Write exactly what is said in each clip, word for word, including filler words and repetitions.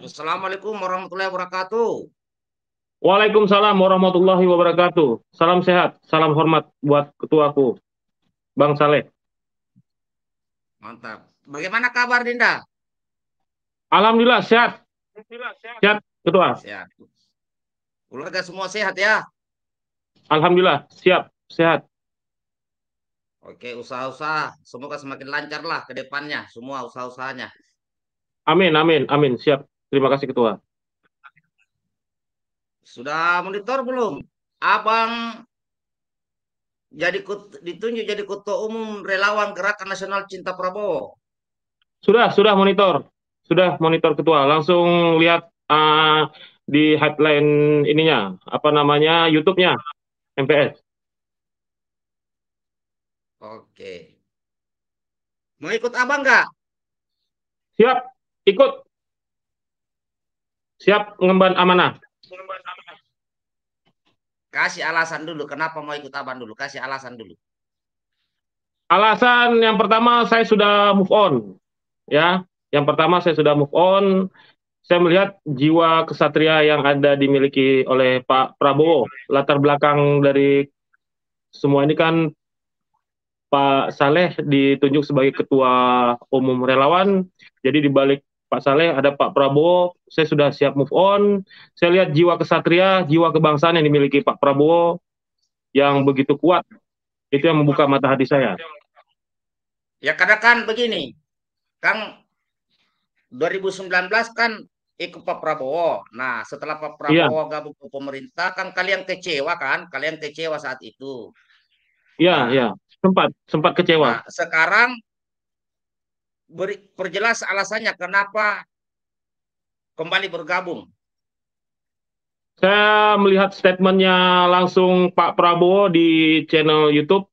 Assalamualaikum warahmatullahi wabarakatuh. Waalaikumsalam warahmatullahi wabarakatuh. Salam sehat, salam hormat buat ketuaku, Bang Saleh. Mantap. Bagaimana kabar, Dinda? Alhamdulillah sehat. Alhamdulillah sehat. Sehat, Ketua. Sehat. Keluarga semua sehat ya? Alhamdulillah, siap, sehat. Oke, usaha-usaha semoga semakin lancar lah ke depannya semua usaha-usahanya. Amin, amin, amin. Siap. Terima kasih, Ketua. Sudah monitor belum? Abang jadi ditunjuk jadi Ketua Umum Relawan Gerakan Nasional Cinta Prabowo. Sudah, sudah monitor. Sudah monitor, Ketua. Langsung lihat uh, di headline ininya. Apa namanya? YouTube-nya. M P S. Oke. Mau ikut Abang nggak? Siap. Ikut, siap mengemban amanah. Kasih alasan dulu, kenapa mau ikut abang dulu? Kasih alasan dulu. Alasan yang pertama, saya sudah move on, ya. Yang pertama, saya sudah move on. Saya melihat jiwa kesatria yang ada dimiliki oleh Pak Prabowo. Latar belakang dari semua ini kan, Pak Saleh ditunjuk sebagai Ketua Umum Relawan. Jadi di balik Pak Saleh ada Pak Prabowo. Saya sudah siap move on. Saya lihat jiwa kesatria, jiwa kebangsaan yang dimiliki Pak Prabowo yang begitu kuat. Itu yang membuka mata hati saya. Ya karena kan begini, Kang, dua ribu sembilan belas kan ikut Pak Prabowo. Nah setelah Pak Prabowo iya. gabung ke pemerintah, kan kalian kecewa kan? Kalian kecewa saat itu. Iya, iya. Sempat, sempat kecewa. Nah, sekarang beri, perjelas alasannya kenapa kembali bergabung. Saya melihat statementnya langsung Pak Prabowo di channel YouTube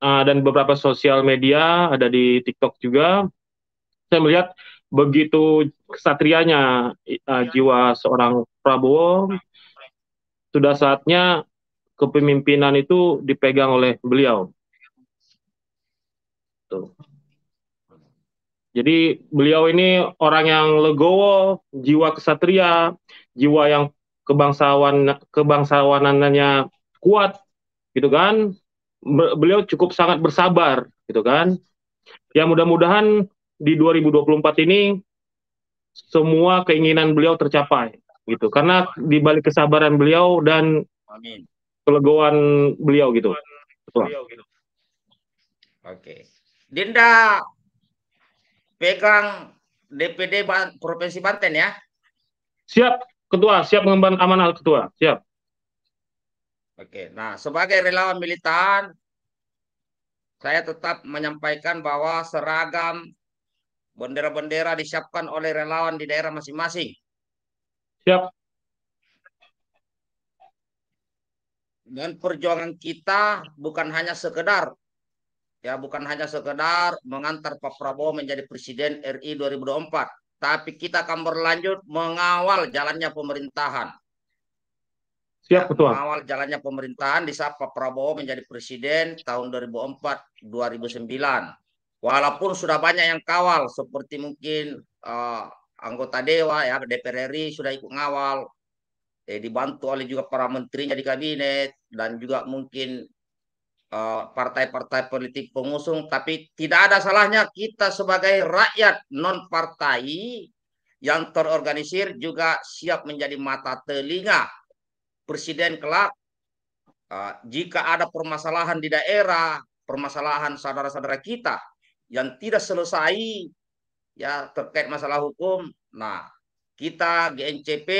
uh, dan beberapa sosial media, ada di TikTok juga. Saya melihat begitu kesatrianya uh, jiwa seorang Prabowo, sudah saatnya kepemimpinan itu dipegang oleh beliau. Tuh. Jadi beliau ini orang yang legowo, jiwa kesatria, jiwa yang kebangsawan kebangsawanannya kuat, gitu kan? Beliau cukup sangat bersabar, gitu kan? Ya mudah-mudahan di dua ribu dua puluh empat ini semua keinginan beliau tercapai, gitu. Karena di balik kesabaran beliau dan Amin. Kelegoan beliau, gitu. Beliau, gitu. Oke. Dinda pegang D P D Provinsi Banten ya? Siap, Ketua. Siap mengemban amanah, Ketua. Siap. Oke. Nah, sebagai relawan militan, saya tetap menyampaikan bahwa seragam bendera-bendera disiapkan oleh relawan di daerah masing-masing. Siap. Dan perjuangan kita bukan hanya sekedar Ya, bukan hanya sekedar mengantar Pak Prabowo menjadi Presiden R I dua ribu dua puluh empat, tapi kita akan berlanjut mengawal jalannya pemerintahan. Siap, Ketua. Ya, mengawal jalannya pemerintahan di saat Pak Prabowo menjadi Presiden tahun dua ribu empat sampai dua ribu sembilan. Walaupun sudah banyak yang kawal, seperti mungkin uh, anggota Dewa, ya D P R R I sudah ikut ngawal, eh, dibantu oleh juga para menterinya di kabinet, dan juga mungkin partai-partai politik pengusung, tapi tidak ada salahnya kita sebagai rakyat non-partai yang terorganisir juga siap menjadi mata telinga Presiden kelak jika ada permasalahan di daerah, permasalahan saudara-saudara kita yang tidak selesai ya terkait masalah hukum. Nah, kita G N C P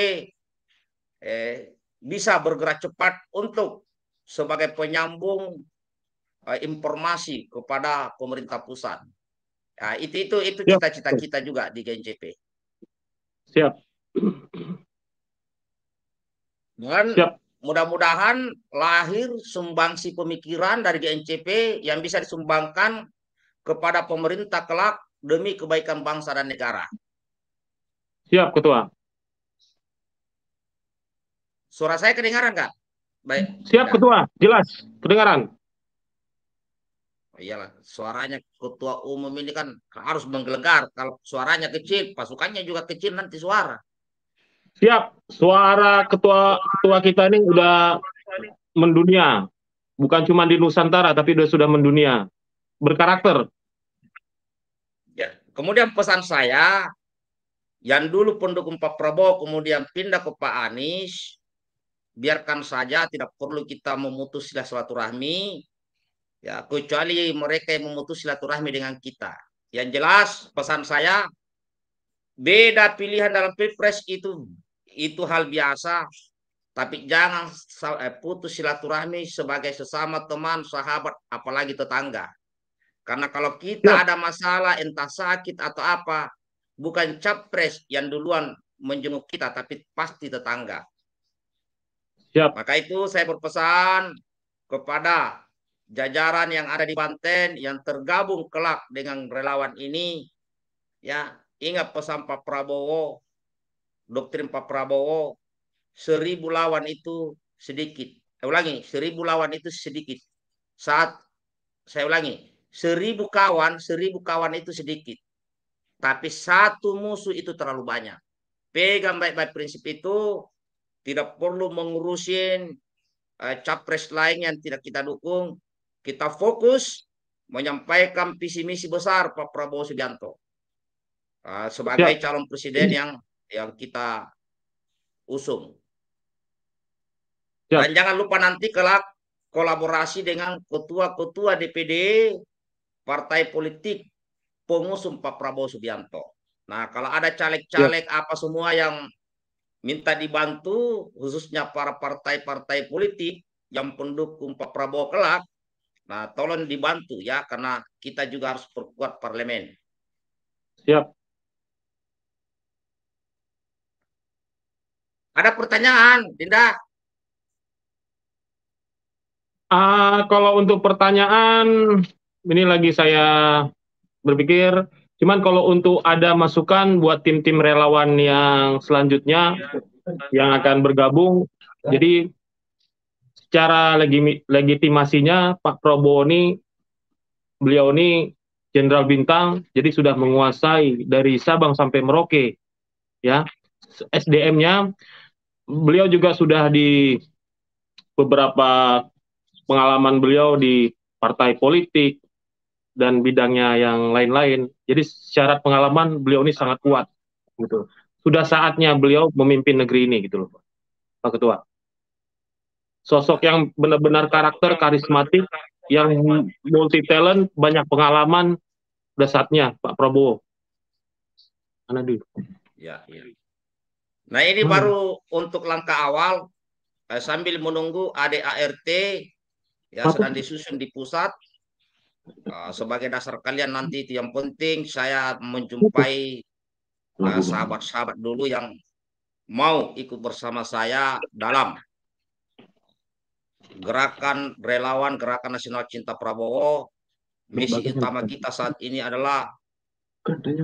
eh, bisa bergerak cepat untuk sebagai penyambung informasi kepada pemerintah pusat. Nah, itu itu itu cita-cita kita juga di G N C P. Siap. Dan mudah-mudahan lahir sumbangsi pemikiran dari G N C P yang bisa disumbangkan kepada pemerintah kelak demi kebaikan bangsa dan negara. Siap, Ketua. Suara saya kedengaran nggak? Baik. Siap, Ketua. Jelas kedengaran. Iyalah, suaranya ketua umum ini kan harus menggelegar. Kalau suaranya kecil, pasukannya juga kecil nanti suara. Siap, suara ketua ketua kita ini udah mendunia. Bukan cuma di Nusantara, tapi udah sudah mendunia. Berkarakter. Ya. Kemudian pesan saya, yang dulu pendukung Pak Prabowo, kemudian pindah ke Pak Anies, biarkan saja, tidak perlu kita memutus silaturahmi. Ya, kecuali mereka yang memutus silaturahmi dengan kita. Yang jelas, pesan saya, beda pilihan dalam pilpres itu itu hal biasa, tapi jangan putus silaturahmi sebagai sesama teman, sahabat, apalagi tetangga. Karena kalau kita ya. Ada masalah, entah sakit atau apa, bukan capres yang duluan menjenguk kita, tapi pasti tetangga. Ya. Maka itu saya berpesan kepada jajaran yang ada di Banten, yang tergabung kelak dengan relawan ini, ya, ingat pesan Pak Prabowo, doktrin Pak Prabowo, seribu lawan itu sedikit. Saya ulangi, seribu lawan itu sedikit. Saat saya ulangi, seribu kawan, seribu kawan itu sedikit. Tapi satu musuh itu terlalu banyak. Pegang baik-baik prinsip itu, tidak perlu mengurusin eh, capres lain yang tidak kita dukung. Kita fokus menyampaikan visi misi besar Pak Prabowo Subianto. Uh, sebagai ya. Calon presiden yang yang kita usung. Ya. Dan jangan lupa nanti kelak kolaborasi dengan ketua-ketua D P D partai politik pengusung Pak Prabowo Subianto. Nah, kalau ada caleg-caleg ya. Apa semua yang minta dibantu, khususnya para partai-partai politik yang pendukung Pak Prabowo kelak, nah tolong dibantu ya, karena kita juga harus perkuat parlemen. Siap. Ada pertanyaan, Dinda? Uh, kalau untuk pertanyaan, ini lagi saya berpikir, cuman kalau untuk ada masukan buat tim-tim relawan yang selanjutnya, yang akan bergabung, jadi secara legi legitimasinya Pak Prabowo ini, beliau ini Jenderal Bintang, jadi sudah menguasai dari Sabang sampai Merauke, ya. S D M-nya, beliau juga sudah di beberapa pengalaman beliau di partai politik dan bidangnya yang lain-lain. Jadi secara pengalaman beliau ini sangat kuat, gitu. Sudah saatnya beliau memimpin negeri ini, gitu loh, Pak Ketua. Sosok yang benar-benar karakter karismatik, yang multi talent, banyak pengalaman, udah saatnya Pak Prabowo. Mana dulu? Ya, ya. Nah ini hmm. baru untuk langkah awal, eh, sambil menunggu A D A R T ya Apa? sedang disusun di pusat. Uh, sebagai dasar kalian nanti itu yang penting saya menjumpai sahabat-sahabat uh, dulu yang mau ikut bersama saya dalam Gerakan relawan Gerakan Nasional Cinta Prabowo. Misi utama kita saat ini adalah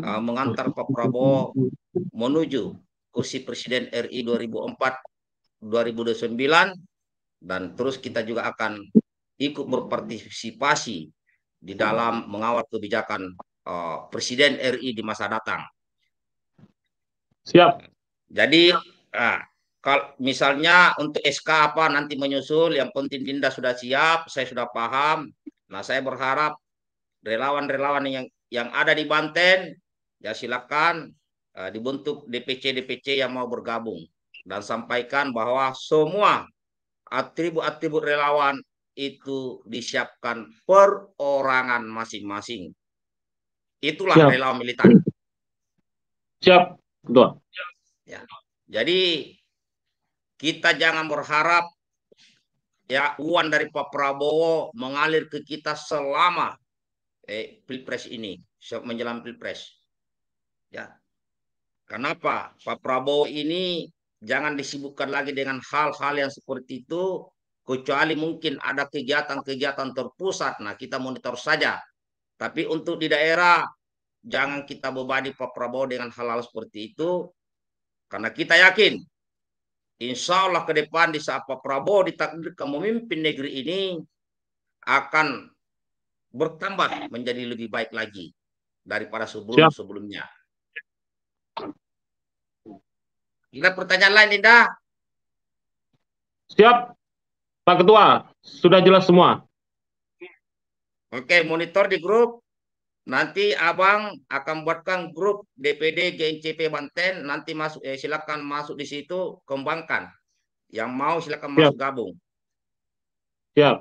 uh, mengantar Pak Prabowo menuju kursi Presiden R I dua ribu empat dua ribu sembilan, dan terus kita juga akan ikut berpartisipasi di dalam mengawal kebijakan uh, Presiden R I di masa datang. Siap. Jadi uh, kalau misalnya untuk S K apa nanti menyusul, yang penting Dinda sudah siap, saya sudah paham. Nah, saya berharap relawan-relawan yang yang ada di Banten, ya silakan uh, dibentuk D P C D P C yang mau bergabung, dan sampaikan bahwa semua atribut-atribut relawan itu disiapkan perorangan masing-masing. Itulah siap. Relawan militan. Siap, betul. Ya. Jadi kita jangan berharap ya uang dari Pak Prabowo mengalir ke kita selama eh, pilpres ini, menjelang pilpres. Ya, kenapa Pak Prabowo ini jangan disibukkan lagi dengan hal-hal yang seperti itu, kecuali mungkin ada kegiatan-kegiatan terpusat. Nah, kita monitor saja. Tapi untuk di daerah jangan kita bebani Pak Prabowo dengan hal-hal seperti itu, karena kita yakin, insya Allah ke depan di saat Pak Prabowo ditakdirkan memimpin negeri ini akan bertambah menjadi lebih baik lagi daripada sebelum-sebelumnya. Ingat pertanyaan lain, Linda? Siap, Pak Ketua. Sudah jelas semua. Oke, monitor di grup. Nanti abang akan buatkan grup D P D G N C P Banten. Nanti masuk, eh, silakan masuk di situ, kembangkan. Yang mau silakan Siap. masuk gabung. Siap.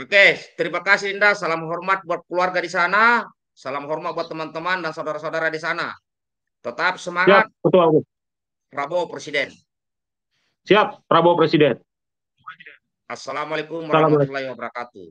Oke, terima kasih Linda. Salam hormat buat keluarga di sana. Salam hormat buat teman-teman dan saudara-saudara di sana. Tetap semangat. Siap, Ketua. Prabowo Presiden. Siap, Prabowo Presiden. Assalamualaikum warahmatullahi wabarakatuh.